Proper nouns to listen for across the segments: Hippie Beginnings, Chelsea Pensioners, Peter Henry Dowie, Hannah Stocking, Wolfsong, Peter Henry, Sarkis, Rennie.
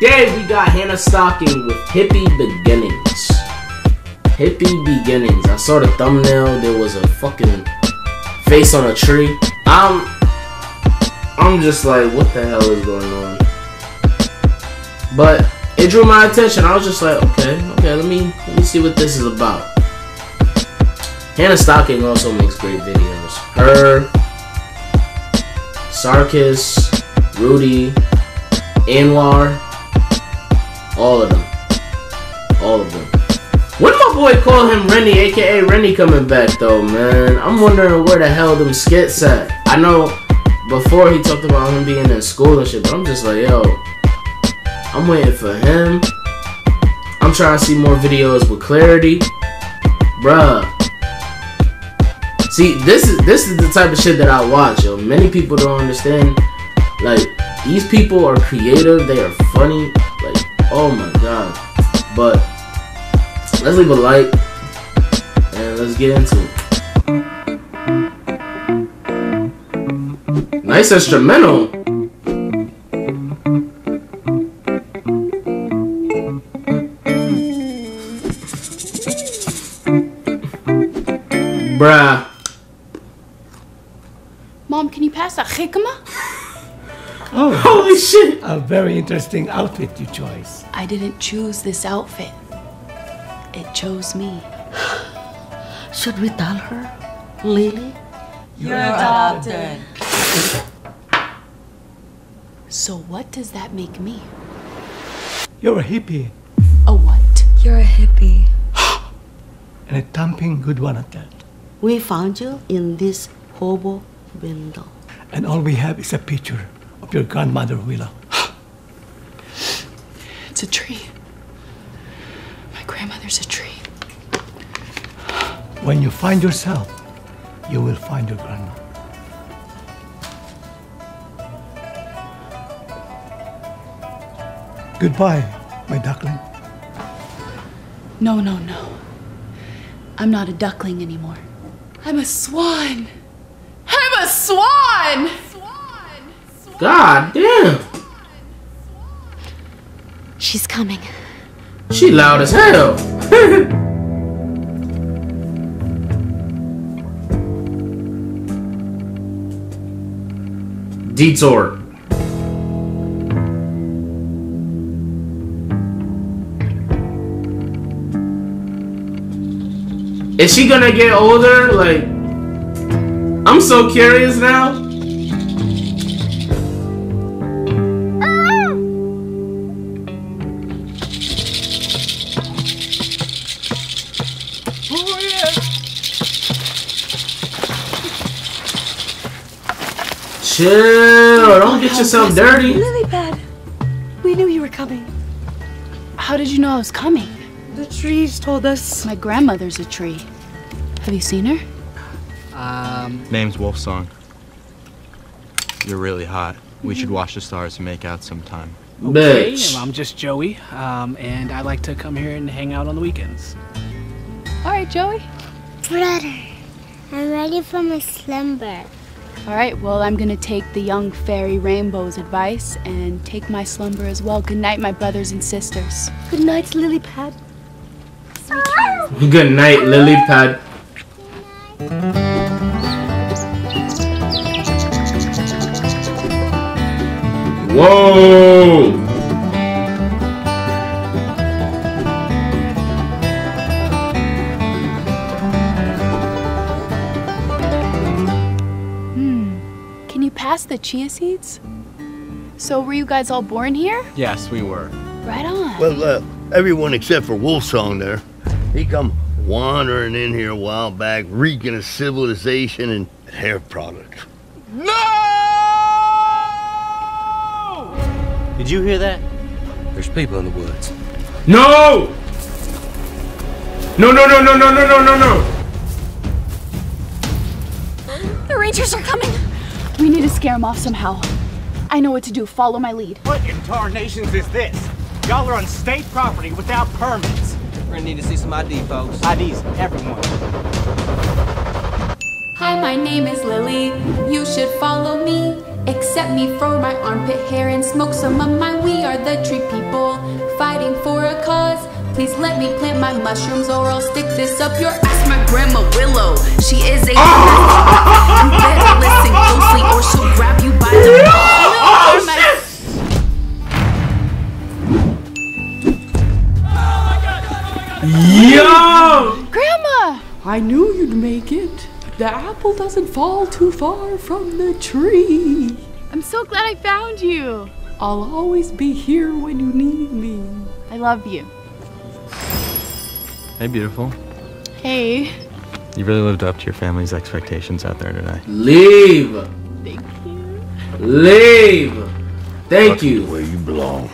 Today we got Hannah Stocking with Hippie Beginnings. Hippie Beginnings. I saw the thumbnail. There was a fucking face on a tree. I'm just like, what the hell is going on? But it drew my attention. I was just like, okay, let me see what this is about. Hannah Stocking also makes great videos. Her, Sarkis, Rudy, Anwar, all of them. When my boy called him Rennie, aka Rennie, coming back though, man, I'm wondering where the hell them skits at. I know before he talked about him being in school and shit, but I'm just like, yo, I'm waiting for him. I'm trying to see more videos with clarity, bruh. See, this is the type of shit that I watch, yo. Many people don't understand, like, these people are creative, they are funny, like, oh my god. But let's leave a like and let's get into it. Nice instrumental. Bruh. Mom, can you pass that chikma? Oh, holy shit! A very interesting outfit you chose. I didn't choose this outfit. It chose me. Should we tell her? Lily? You're adopted. So what does that make me? You're a hippie. A what? You're a hippie. And a thumping good one at that. We found you in this hobo window. And all we have is a picture. Your grandmother, Willa. It's a tree. My grandmother's a tree. When you find yourself, you will find your grandma. Goodbye, my duckling. No, no, no. I'm not a duckling anymore. I'm a swan. I'm a swan! God damn. She's coming. She loud as hell. Detour. Is she gonna get older? Like, I'm so curious now. Chill, don't get yourself dirty. Lily pad. We knew you were coming. How did you know I was coming? The trees told us. My grandmother's a tree. Have you seen her? Name's Wolfsong. You're really hot. We should watch the stars and make out sometime. Okay, I'm just Joey, and I like to come here and hang out on the weekends. All right, Joey. Brother, I'm ready for my slumber. All right, well, I'm gonna take the young fairy Rainbow's advice and take my slumber as well. Good night, my brothers and sisters. Good night, Lily Pad. Good night, Lily Pad. Whoa! The chia seeds? So were you guys all born here? Yes, we were. Right on. Well, everyone except for Wolfsong there. He come wandering in here a while back, reeking of civilization and hair products. No! Did you hear that? There's people in the woods. No! No, no, no, no, no, no, no, no, no! The rangers are coming! We need to scare him off somehow. I know what to do. Follow my lead. What in tarnations is this? Y'all are on state property without permits. We're gonna need to see some ID, folks. IDs, everyone. Hi, my name is Lily. You should follow me, except Accept me for my armpit hair and smoke some of mine. We are the tree people, fighting for a cause. Please let me plant my mushrooms or I'll stick this up your ass. My grandma Willow, she is a you better listen closely or she'll grab you by the Yo! Grandma! I knew you'd make it. The apple doesn't fall too far from the tree. I'm so glad I found you. I'll always be here when you need me. I love you. Hey, beautiful. Hey. You really lived up to your family's expectations out there today. Leave! Thank you. Leave! Thank you. Where you belong.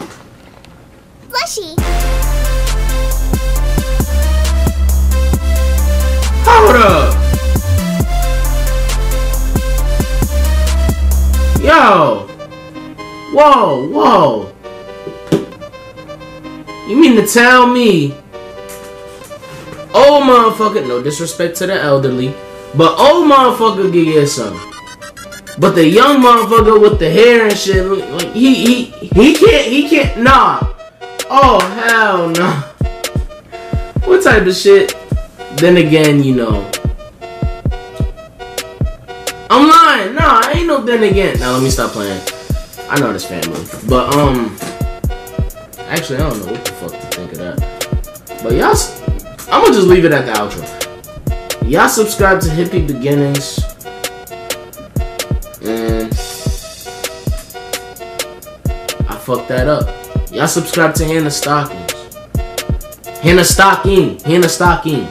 Fleshy! Hold up! Yo! Whoa, whoa! You mean to tell me? Old motherfucker, no disrespect to the elderly, but old motherfucker give you some. But the young motherfucker with the hair and shit, like he can't. Nah. Oh hell no. What type of shit? Then again, you know. I'm lying. Nah, I ain't no then again. Now let me stop playing. I know this family, but actually I don't know what the fuck to think of that. But y'all. I'm gonna just leave it at the outro. Y'all subscribe to Hippie Beginnings. And I fucked that up. Y'all subscribe to Hannah Stockings. Hannah Stocking. Hannah Stocking.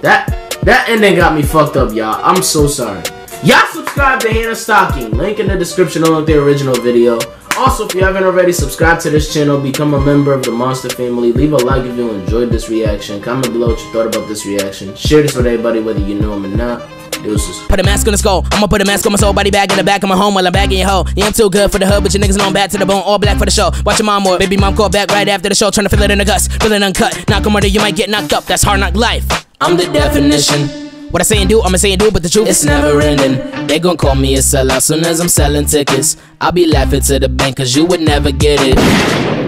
That ending got me fucked up, y'all. I'm so sorry. Y'all subscribe to Hannah Stocking. Link in the description along with the original video. Also, if you haven't already, subscribe to this channel, become a member of the Monster family, leave a like if you enjoyed this reaction, comment below what you thought about this reaction, share this with everybody whether you know them or not. Deuces. Put a mask on the skull, I'ma put a mask on my soul, body bag in the back of my home while I'm bagging your hoe. Yeah, I'm too good for the hood, but you niggas know I'm bad to the bone, all black for the show. Watch your mom or baby mom call back right after the show, trying to fill it in the guts, feeling uncut. Knock on murder, you might get knocked up, that's hard knock life. I'm the definition. What I say and do, I'ma say and do, but the truth, it's never ending. They gon' call me a sellout soon as I'm selling tickets. I'll be laughing to the bank, cause you would never get it.